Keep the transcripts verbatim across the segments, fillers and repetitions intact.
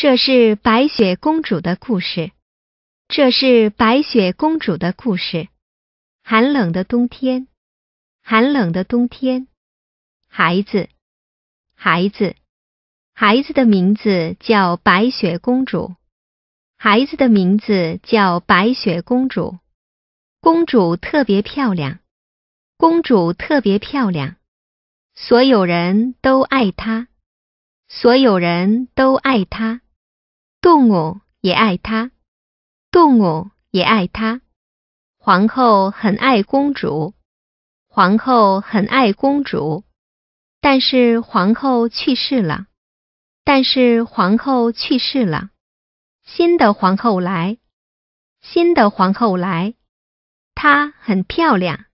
这是白雪公主的故事。这是白雪公主的故事。寒冷的冬天，寒冷的冬天。孩子，孩子，孩子的名字叫白雪公主。孩子的名字叫白雪公主。公主特别漂亮，公主特别漂亮。所有人都爱她，所有人都爱她。动物也爱她，动物也爱她。皇后很爱公主，皇后很爱公主。但是皇后去世了，但是皇后去世了。新的皇后来，新的皇后来。她很漂亮，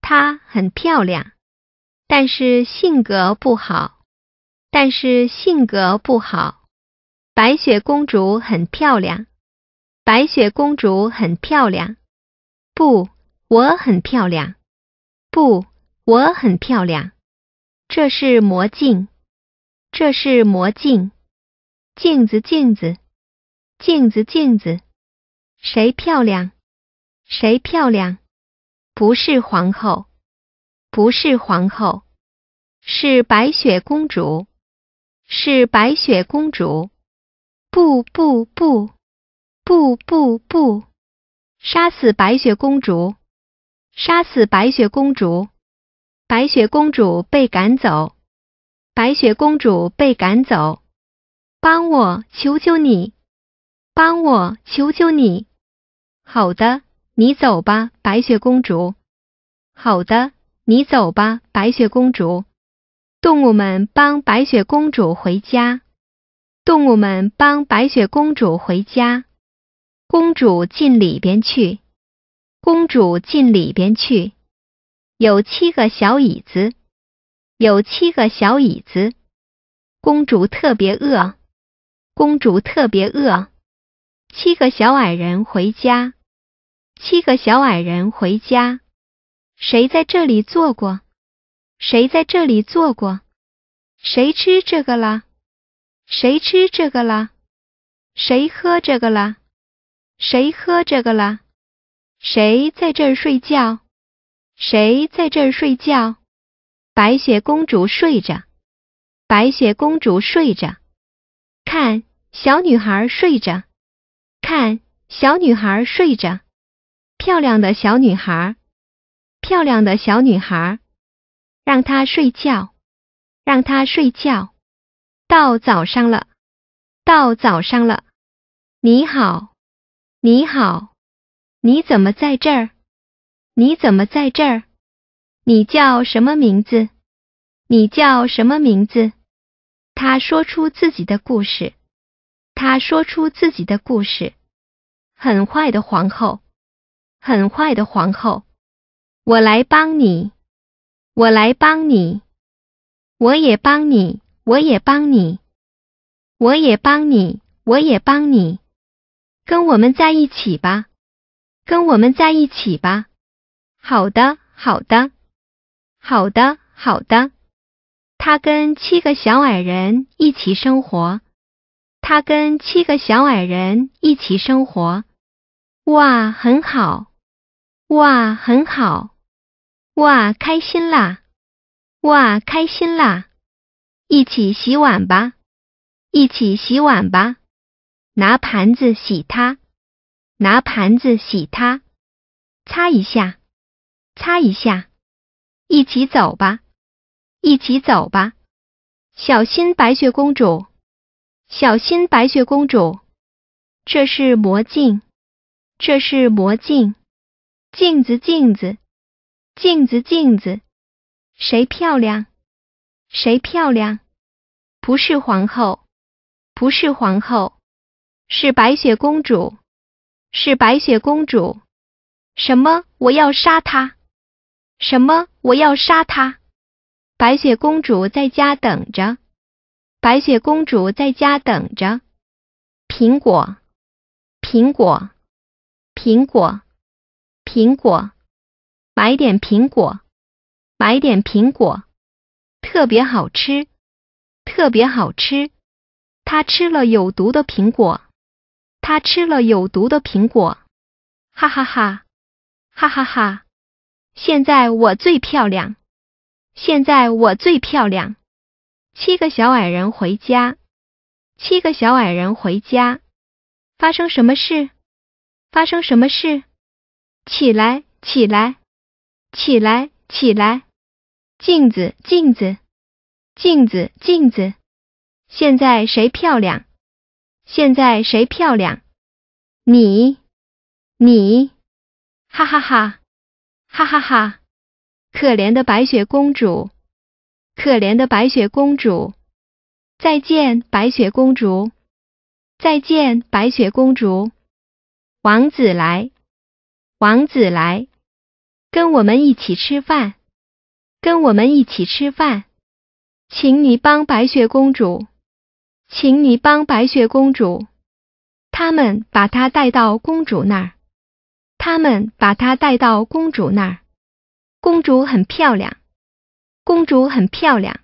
她很漂亮。但是性格不好，但是性格不好。白雪公主很漂亮，白雪公主很漂亮。不，我很漂亮。不，我很漂亮。这是魔镜，这是魔镜。镜子镜子，镜子镜子。谁漂亮？谁漂亮？不是皇后，不是皇后。是白雪公主，是白雪公主。不不不。不不不！杀死白雪公主！杀死白雪公主！白雪公主被赶走，白雪公主被赶走。帮我，求求你！帮我，求求你！好的，你走吧，白雪公主。好的，你走吧，白雪公主。动物们帮白雪公主回家，动物们帮白雪公主回家。公主进里边去，公主进里边去。有七个小椅子，有七个小椅子。公主特别饿，公主特别饿。七个小矮人回家，七个小矮人回家。谁在这里坐过？谁在这里坐过？谁吃这个了？谁吃这个了？谁喝这个了？谁喝这个了？谁在这儿睡觉？谁在这儿睡觉？白雪公主睡着，白雪公主睡着。看，小女孩睡着，看，小女孩睡着。漂亮的小女孩，漂亮的小女孩。让她睡觉，让她睡觉。到早上了，到早上了。你好。你好，你怎么在这儿？你怎么在这儿？你叫什么名字？你叫什么名字？他说出自己的故事，他说出自己的故事。很坏的皇后，很坏的皇后。我来帮你，我来帮你。我也帮你，我也帮你。我也帮你，我也帮你。跟我们在一起吧，跟我们在一起吧。好的，好的，好的，好的。他跟七个小矮人一起生活，他跟七个小矮人一起生活。哇，很好，哇，很好，哇，开心啦，哇，开心啦。一起洗碗吧，一起洗碗吧。拿盘子洗它，拿盘子洗它。擦一下，擦一下。一起走吧，一起走吧。小心白雪公主，小心白雪公主。这是魔镜，这是魔镜。镜子镜子，镜子镜子。谁漂亮？谁漂亮？不是皇后，不是皇后。是白雪公主，是白雪公主。什么？我要杀她！什么？我要杀她！白雪公主在家等着，白雪公主在家等着。苹果，苹果，苹果，苹果。买点苹果，买点苹果。特别好吃，特别好吃。他吃了有毒的苹果，他吃了有毒的苹果，哈哈哈，哈哈哈！现在我最漂亮，现在我最漂亮。七个小矮人回家，七个小矮人回家。发生什么事？发生什么事？起来，起来，起来，起来！镜子，镜子，镜子，镜子。现在谁漂亮？现在谁漂亮？你，你，哈哈哈，哈哈哈！可怜的白雪公主，可怜的白雪公主。再见，白雪公主。再见，白雪公主。王子来，王子来，跟我们一起吃饭，跟我们一起吃饭，请你帮白雪公主，请你帮白雪公主。他们把她带到公主那儿，他们把她带到公主那儿。公主很漂亮，公主很漂亮，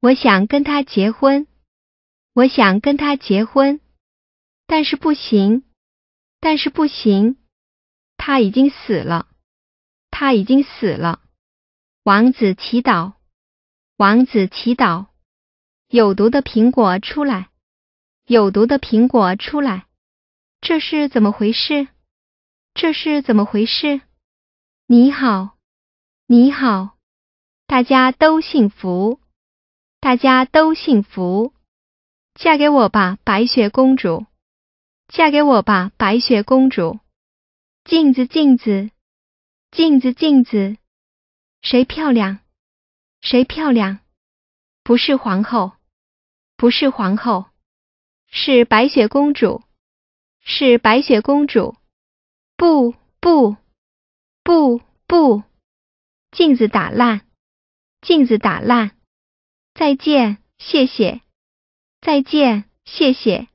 我想跟她结婚，我想跟她结婚。但是不行，但是不行，他已经死了，他已经死了。王子祈祷，王子祈祷，有毒的苹果出来，有毒的苹果出来。这是怎么回事？这是怎么回事？你好，你好，大家都幸福，大家都幸福。嫁给我吧，白雪公主。嫁给我吧，白雪公主。镜子，镜子，镜子，镜子，谁漂亮？谁漂亮？不是皇后，不是皇后，是白雪公主，是白雪公主。不，不，不，不！镜子打烂，镜子打烂。再见，谢谢。再见，谢谢。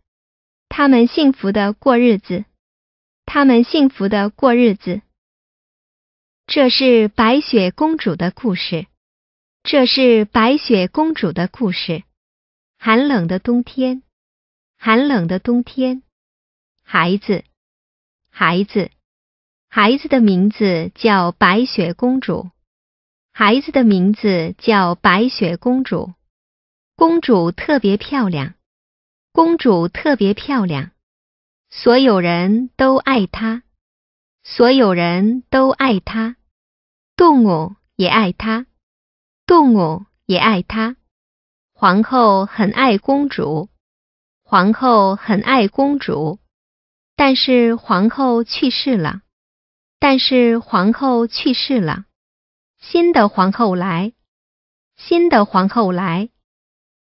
他们幸福的过日子，他们幸福的过日子。这是白雪公主的故事，这是白雪公主的故事。寒冷的冬天，寒冷的冬天。孩子，孩子，孩子的名字叫白雪公主，孩子的名字叫白雪公主。公主特别漂亮，公主特别漂亮，所有人都爱她，所有人都爱她，动物也爱她，动物也爱她。皇后很爱公主，皇后很爱公主，但是皇后去世了，但是皇后去世了。新的皇后来，新的皇后来，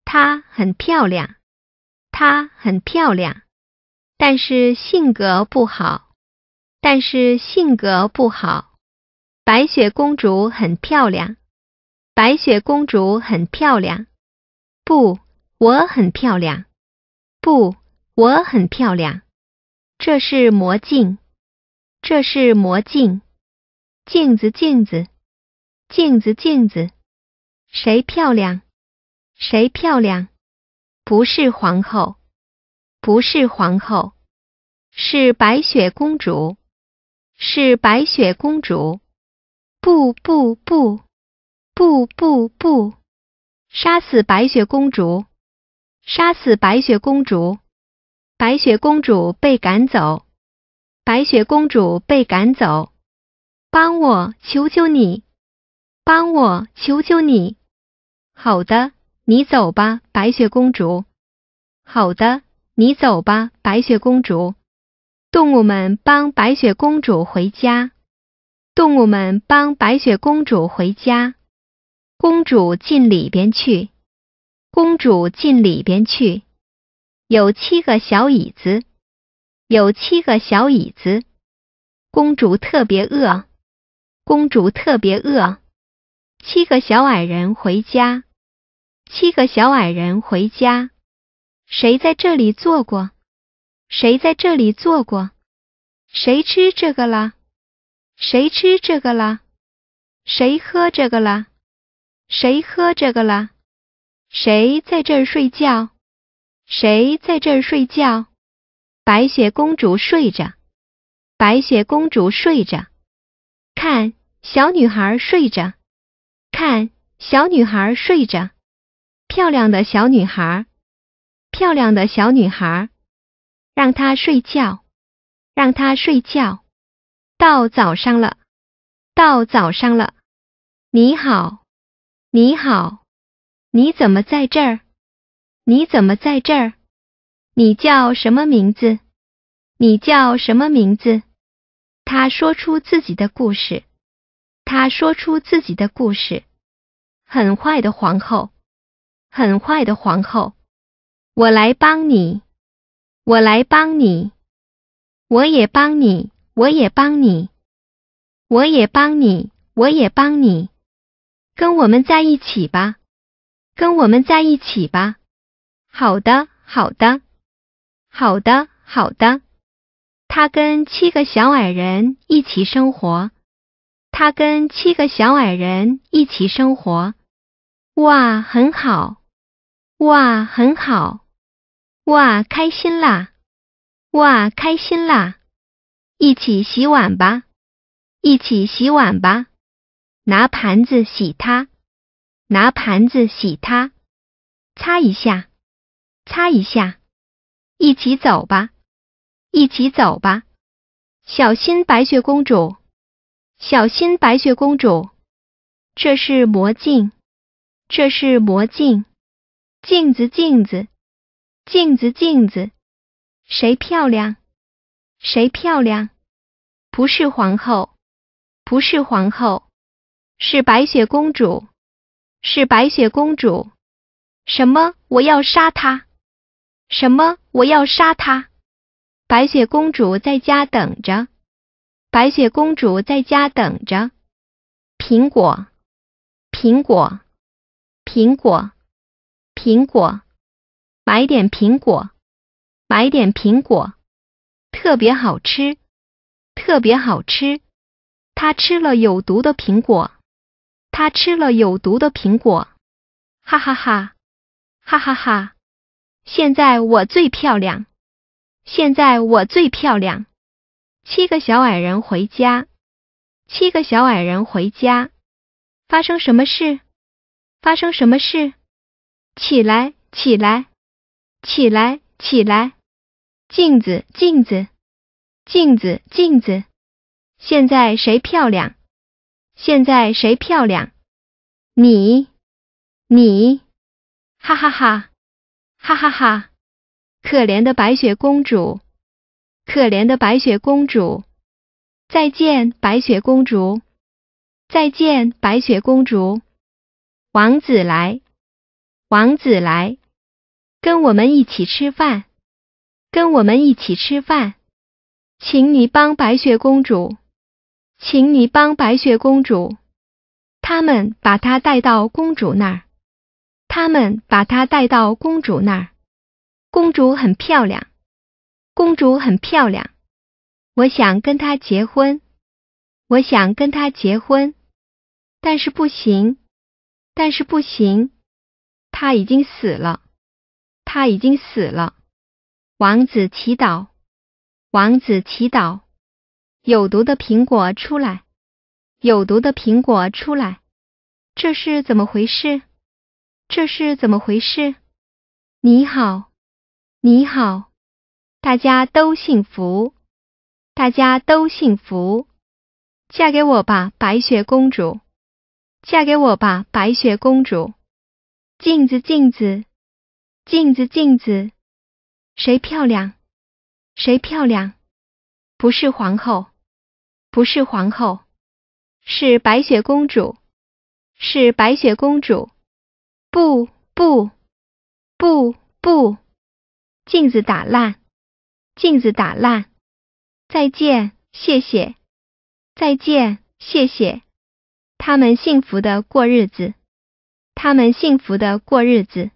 她很漂亮。她很漂亮，但是性格不好，但是性格不好。白雪公主很漂亮，白雪公主很漂亮。不，我很漂亮，不，我很漂亮。这是魔镜，这是魔镜。镜子，镜子，镜子，镜子，谁漂亮？谁漂亮？不是皇后，不是皇后，是白雪公主，是白雪公主。不，不，不，不，不，不，杀死白雪公主，杀死白雪公主。白雪公主被赶走，白雪公主被赶走。帮我，求求你，帮我，求求你。好的，你走吧，白雪公主。好的，你走吧，白雪公主。动物们帮白雪公主回家，动物们帮白雪公主回家。公主进里边去，公主进里边去。有七个小椅子，有七个小椅子。公主特别饿，公主特别饿。七个小矮人回家，七个小矮人回家。谁在这里坐过？谁在这里坐过？谁吃这个了？谁吃这个了？谁喝这个了？谁喝这个了？谁在这儿睡觉？谁在这儿睡觉？白雪公主睡着，白雪公主睡着。看，小女孩睡着，看，小女孩睡着。漂亮的小女孩，漂亮的小女孩，让她睡觉，让她睡觉。到早上了，到早上了。你好，你好，你怎么在这儿？你怎么在这儿？你叫什么名字？你叫什么名字？他说出自己的故事，他说出自己的故事。很坏的皇后，很坏的皇后，我来帮你，我来帮你，我也帮你，我也帮你，我也帮你，我也帮你，跟我们在一起吧，跟我们在一起吧。好的，好的，好的，好的。他跟七个小矮人一起生活，他跟七个小矮人一起生活。哇，很好，哇，很好，哇，开心啦，哇，开心啦。一起洗碗吧，一起洗碗吧。拿盘子洗它，拿盘子洗它。擦一下，擦一下。一起走吧，一起走吧。小心白雪公主，小心白雪公主。这是魔镜，这是魔镜。镜子镜子，镜子镜子。谁漂亮？谁漂亮？不是皇后，不是皇后，是白雪公主，是白雪公主。什么？我要杀她！什么？我要杀她！白雪公主在家等着，白雪公主在家等着。苹果，苹果，苹果，苹果，买点苹果，买点苹果，特别好吃，特别好吃。她吃了有毒的苹果，她吃了有毒的苹果，哈哈哈。哈哈哈！现在我最漂亮，现在我最漂亮。七个小矮人回家，七个小矮人回家。发生什么事？发生什么事？起来，起来，起来，起来。镜子，镜子，镜子，镜子。现在谁漂亮？现在谁漂亮？你，你。哈哈哈，哈哈哈！可怜的白雪公主，可怜的白雪公主。再见，白雪公主，再见，白雪公主。王子来，王子来，跟我们一起吃饭，跟我们一起吃饭。请你帮白雪公主，请你帮白雪公主。他们把她带到公主那儿。他们把她带到公主那儿。公主很漂亮，公主很漂亮。我想跟她结婚，我想跟她结婚，但是不行，但是不行。她已经死了，她已经死了。王子祈祷，王子祈祷。有毒的苹果出来，有毒的苹果出来。这是怎么回事？这是怎么回事？你好，你好，大家都幸福，大家都幸福。嫁给我吧，白雪公主，嫁给我吧，白雪公主。镜子镜子，镜子镜子。谁漂亮？谁漂亮？不是皇后，不是皇后，是白雪公主，是白雪公主。不不不不！镜子打烂，镜子打烂。再见，谢谢，再见，谢谢。他们幸福的过日子，他们幸福的过日子。